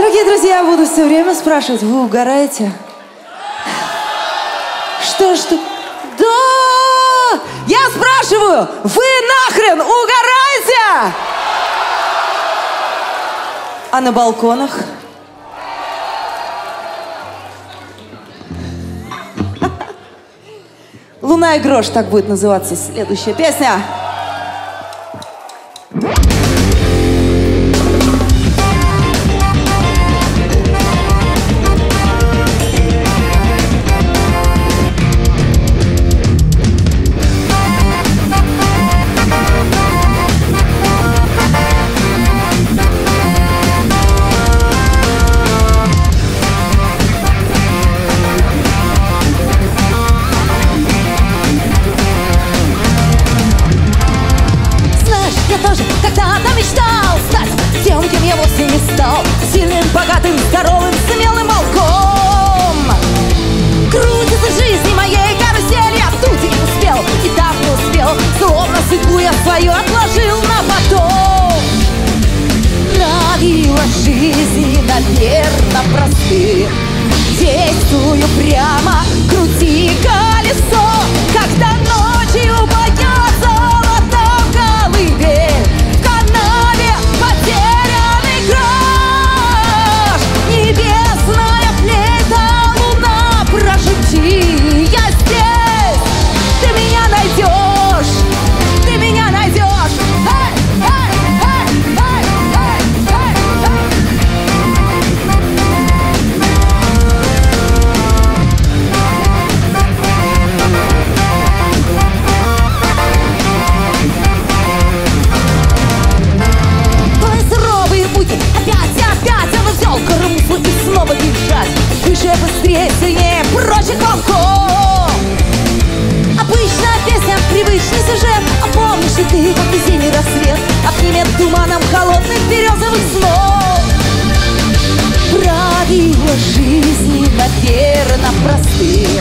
Дорогие друзья, я буду все время спрашивать, вы угораете? Что? Да! Я спрашиваю, вы нахрен угораете? А на балконах? «Луна и Грош» так будет называться следующая песня. Жизни, наверное, простые.